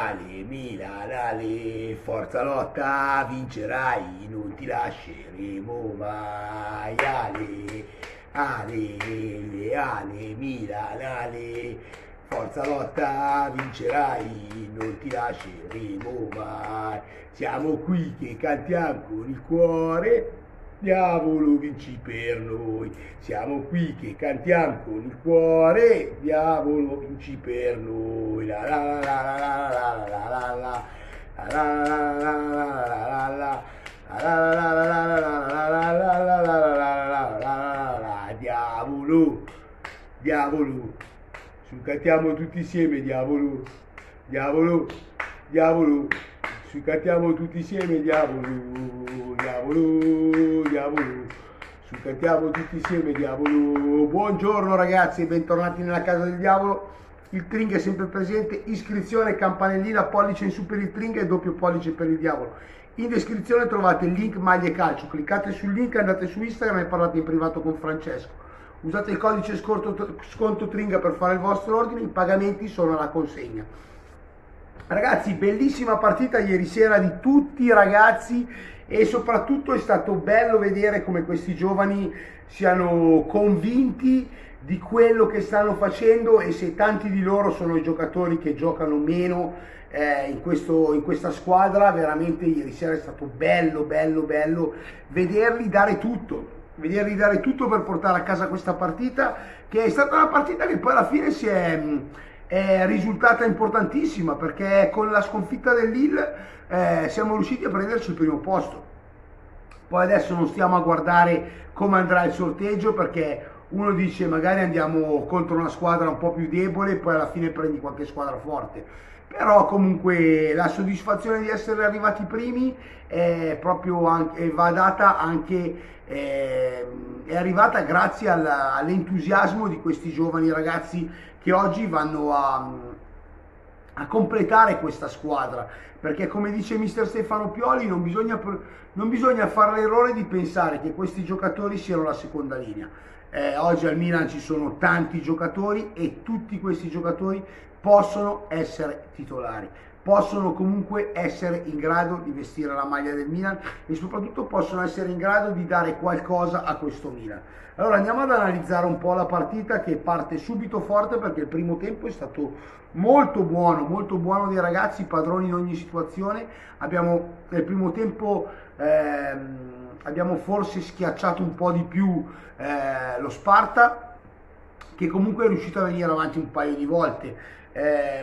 mondiali, Milan, Ale, forza lotta, vincerai, non ti lasceremo mai, Ale, Ale, Ale, Milan, Ale, forza lotta, vincerai, non ti lasceremo mai, siamo qui che cantiamo con il cuore, diavolo vinci per noi, siamo qui che cantiamo con il cuore, diavolo vinci per noi, la la la la la la la la la, diavolo, diavolo, su cantiamo tutti insieme, diavolo, diavolo, diavolo, su cantiamo tutti insieme, diavolo, diavolo, diavolo, su cantiamo tutti insieme, diavolo. Buongiorno ragazzi, bentornati nella casa del diavolo. Il tringa è sempre presente, iscrizione, campanellina, pollice in su per il tringa e doppio pollice per il diavolo. In descrizione trovate il link maglie calcio, cliccate sul link, andate su Instagram e parlate in privato con Francesco. Usate il codice sconto tringa per fare il vostro ordine, i pagamenti sono alla consegna. Ragazzi, bellissima partita ieri sera di tutti i ragazzi e soprattutto è stato bello vedere come questi giovani siano convinti di quello che stanno facendo, e se tanti di loro sono i giocatori che giocano meno in questa squadra, veramente ieri sera è stato bello, bello, bello vederli dare tutto. Vederli dare tutto per portare a casa questa partita, che è stata una partita che poi alla fine si è risultata importantissima, perché con la sconfitta del Lille siamo riusciti a prenderci il primo posto. Poi adesso non stiamo a guardare come andrà il sorteggio, perché uno dice magari andiamo contro una squadra un po' più debole e poi alla fine prendi qualche squadra forte, però comunque la soddisfazione di essere arrivati primi è proprio anche, va data anche, è arrivata grazie all'entusiasmo di questi giovani ragazzi che oggi vanno a completare questa squadra, perché come dice mister Stefano Pioli non bisogna fare l'errore di pensare che questi giocatori siano la seconda linea. Oggi al Milan ci sono tanti giocatori e tutti questi giocatori possono essere titolari, possono comunque essere in grado di vestire la maglia del Milan e soprattutto possono essere in grado di dare qualcosa a questo Milan. Allora andiamo ad analizzare un po' la partita, che parte subito forte perché il primo tempo è stato molto buono dei ragazzi, padroni in ogni situazione. Abbiamo nel primo tempo abbiamo forse schiacciato un po' di più lo Sparta, che comunque è riuscito a venire avanti un paio di volte,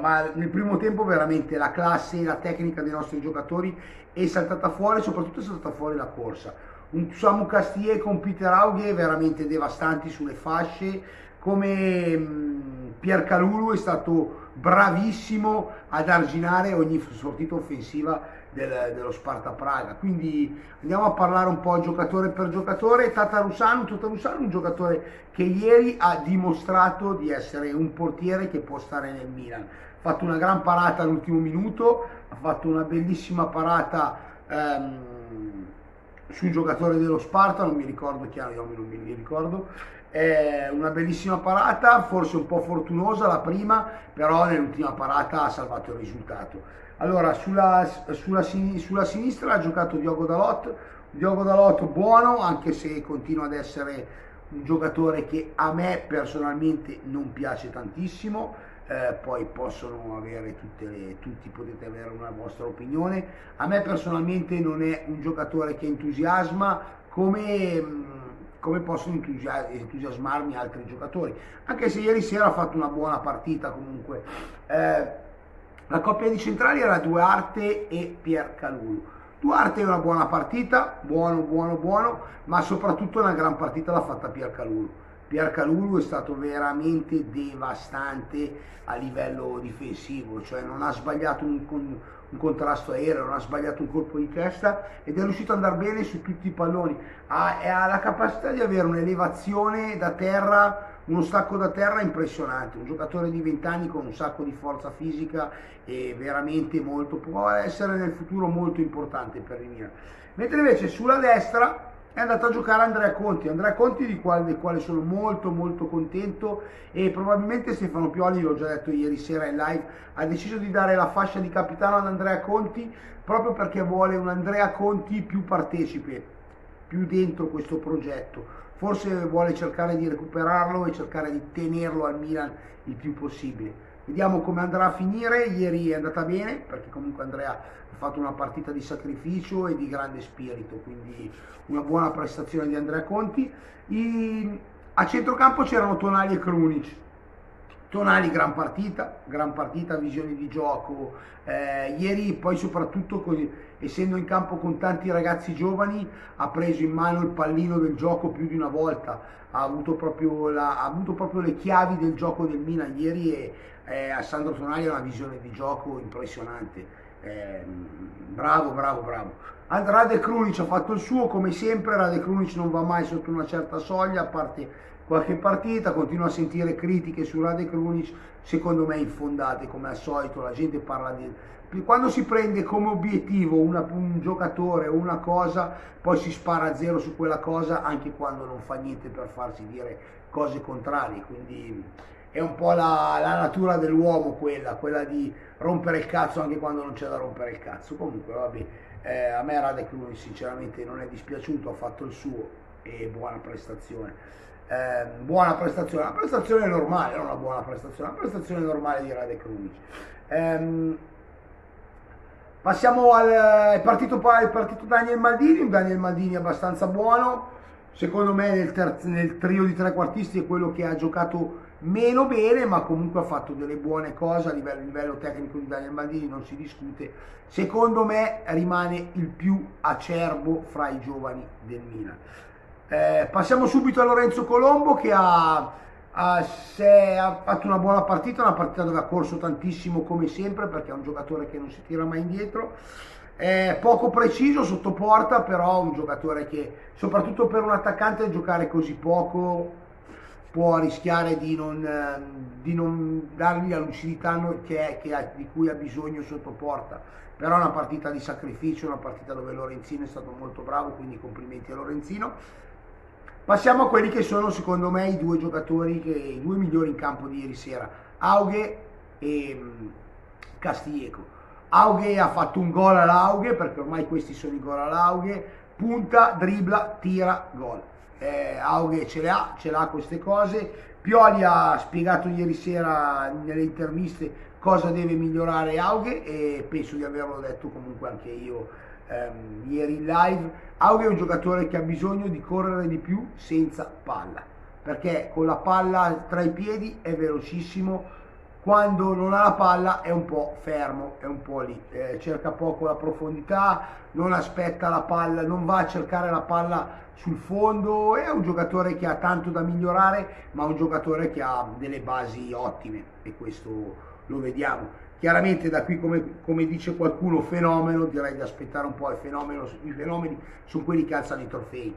ma nel primo tempo veramente la classe e la tecnica dei nostri giocatori è saltata fuori, soprattutto è saltata fuori la corsa. Un Samu Castier con Petter Hauge veramente devastanti sulle fasce, come Pierre Kalulu è stato bravissimo ad arginare ogni sortita offensiva dello Sparta Praga. Quindi andiamo a parlare un po' giocatore per giocatore. Tatarusanu è un giocatore che ieri ha dimostrato di essere un portiere che può stare nel Milan. Ha fatto una gran parata all'ultimo minuto, ha fatto una bellissima parata su un giocatore dello Sparta, non mi ricordo chi era, io non mi ricordo. Una bellissima parata, forse un po' fortunosa la prima, però nell'ultima parata ha salvato il risultato. Allora sulla sinistra ha giocato Diogo Dalot buono, anche se continua ad essere un giocatore che a me personalmente non piace tantissimo, poi possono avere tutti potete avere una vostra opinione. A me personalmente non è un giocatore che entusiasma come possono entusiasmarmi altri giocatori, anche se ieri sera ha fatto una buona partita comunque. La coppia di centrali era Duarte e Pierre Kalulu. Duarte è una buona partita, buono, ma soprattutto una gran partita l'ha fatta Pierre Kalulu. Pierre Kalulu è stato veramente devastante a livello difensivo, cioè non ha sbagliato un contrasto aereo, non ha sbagliato un colpo di testa ed è riuscito ad andare bene su tutti i palloni. Ha la capacità di avere un'elevazione da terra, uno stacco da terra impressionante, un giocatore di 20 anni con un sacco di forza fisica e veramente può essere nel futuro molto importante per il Milan. Mentre invece sulla destra è andato a giocare Andrea Conti del quale sono molto contento, e probabilmente Stefano Pioli, l'ho già detto ieri sera in live, ha deciso di dare la fascia di capitano ad Andrea Conti proprio perché vuole un Andrea Conti più partecipe, più dentro questo progetto. Forse vuole cercare di recuperarlo e cercare di tenerlo al Milan il più possibile. Vediamo come andrà a finire. Ieri è andata bene perché comunque Andrea ha fatto una partita di sacrificio e di grande spirito, quindi una buona prestazione di Andrea Conti. A centrocampo c'erano Tonali e Krunić. Tonali gran partita, visione di gioco. Ieri poi soprattutto essendo in campo con tanti ragazzi giovani ha preso in mano il pallino del gioco più di una volta, ha avuto proprio le chiavi del gioco del Milan ieri, e Alessandro Tonali ha una visione di gioco impressionante. Bravo. Rade Krunić ha fatto il suo come sempre. Rade Krunić non va mai sotto una certa soglia, a parte qualche partita. Continuo a sentire critiche su Rade Krunić, secondo me infondate come al solito. La gente parla di quando si prende come obiettivo un giocatore o una cosa, poi si spara a zero su quella cosa anche quando non fa niente per farsi dire cose contrarie, quindi è un po' la natura dell'uomo quella di rompere il cazzo anche quando non c'è da rompere il cazzo. Comunque vabbè, a me Rade Krunić sinceramente non è dispiaciuto, ha fatto il suo e buona prestazione. Una prestazione normale, non una buona prestazione, una prestazione normale di Rade Krunić. Passiamo al partito Daniel Maldini abbastanza buono, secondo me nel trio di trequartisti è quello che ha giocato meno bene, ma comunque ha fatto delle buone cose. A livello tecnico di Daniel Maldini non si discute, secondo me rimane il più acerbo fra i giovani del Milan. Passiamo subito a Lorenzo Colombo, che ha fatto una buona partita, una partita dove ha corso tantissimo come sempre perché è un giocatore che non si tira mai indietro. Poco preciso sotto porta, però un giocatore che soprattutto per un attaccante giocare così poco può rischiare di non dargli la lucidità di cui ha bisogno sotto porta. Però è una partita di sacrificio, una partita dove Lorenzino è stato molto bravo, quindi complimenti a Lorenzino. Passiamo a quelli che sono secondo me i due giocatori, i due migliori in campo di ieri sera, Aughe e Castiglieco. Aughe ha fatto un gol all'Aughe, perché ormai questi sono i gol all'Aughe: punta, dribla, tira, gol. Aughe ce l'ha queste cose. Pioli ha spiegato ieri sera nelle interviste cosa deve migliorare Aughe, e penso di averlo detto comunque anche io ieri in live. Aughe è un giocatore che ha bisogno di correre di più senza palla, perché con la palla tra i piedi è velocissimo, quando non ha la palla è un po' fermo, è un po' lì, cerca poco la profondità, non aspetta la palla, non va a cercare la palla sul fondo. È un giocatore che ha tanto da migliorare, ma un giocatore che ha delle basi ottime, e questo lo vediamo. Chiaramente da qui, come dice qualcuno, fenomeno, direi di aspettare un po'. I fenomeni sono quelli che alzano i trofei,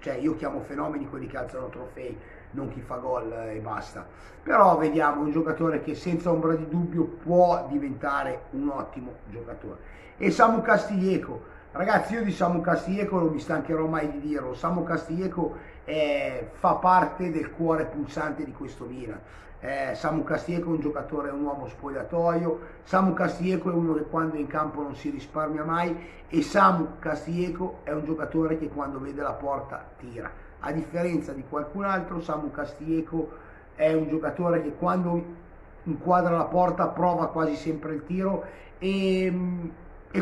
cioè io chiamo fenomeni quelli che alzano trofei, non chi fa gol e basta. Però vediamo un giocatore che senza ombra di dubbio può diventare un ottimo giocatore. E Samu Castillejo, ragazzi, io di Samu Castillejo non mi stancherò mai di dirlo. Samu Castillejo fa parte del cuore pulsante di questo Milan. Samu Castillejo è un giocatore, un uomo spogliatoio. Samu Castillejo è uno che quando è in campo non si risparmia mai, e Samu Castillejo è un giocatore che quando vede la porta tira. A differenza di qualcun altro, Samu Castillejo è un giocatore che quando inquadra la porta prova quasi sempre il tiro, e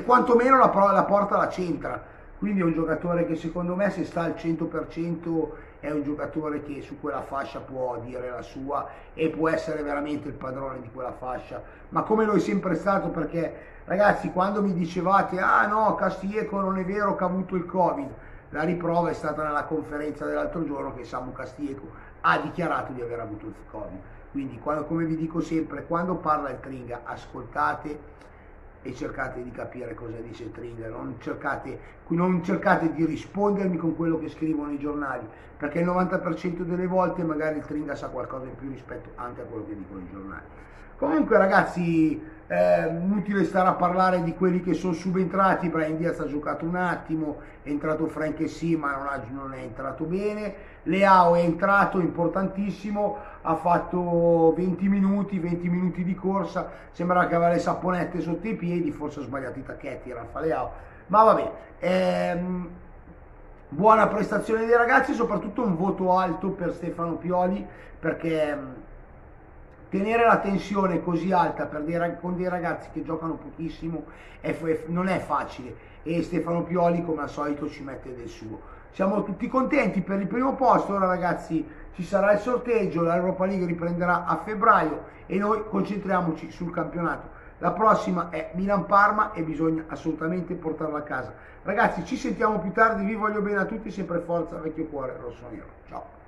quantomeno la porta la centra. Quindi è un giocatore che secondo me, se sta al 100%, è un giocatore che su quella fascia può dire la sua e può essere veramente il padrone di quella fascia, ma come lo è sempre stato. Perché ragazzi, quando mi dicevate ah no, Castillejo non è vero che ha avuto il Covid, la riprova è stata nella conferenza dell'altro giorno che Samu Castillejo ha dichiarato di aver avuto il Covid. Quindi come vi dico sempre, quando parla il Tringa ascoltate e cercate di capire cosa dice Tringa, non cercate di rispondermi con quello che scrivono i giornali, perché il 90% delle volte magari il Tringa sa qualcosa in più rispetto anche a quello che dicono i giornali. Comunque ragazzi, inutile stare a parlare di quelli che sono subentrati. Brahim Diaz ha giocato un attimo, è entrato Frank e sì, ma non è entrato bene. Leao è entrato, importantissimo, ha fatto 20 minuti di corsa, sembrava che aveva le saponette sotto i piedi, forse ha sbagliato i tacchetti Raffa Leao, ma vabbè. Buona prestazione dei ragazzi, soprattutto un voto alto per Stefano Pioli, perché tenere la tensione così alta per con dei ragazzi che giocano pochissimo non è facile, e Stefano Pioli come al solito ci mette del suo. Siamo tutti contenti per il primo posto. Ora ragazzi ci sarà il sorteggio, l'Europa League riprenderà a febbraio e noi concentriamoci sul campionato. La prossima è Milan-Parma e bisogna assolutamente portarla a casa. Ragazzi, ci sentiamo più tardi, vi voglio bene a tutti, sempre forza, vecchio cuore rosso nero. Ciao.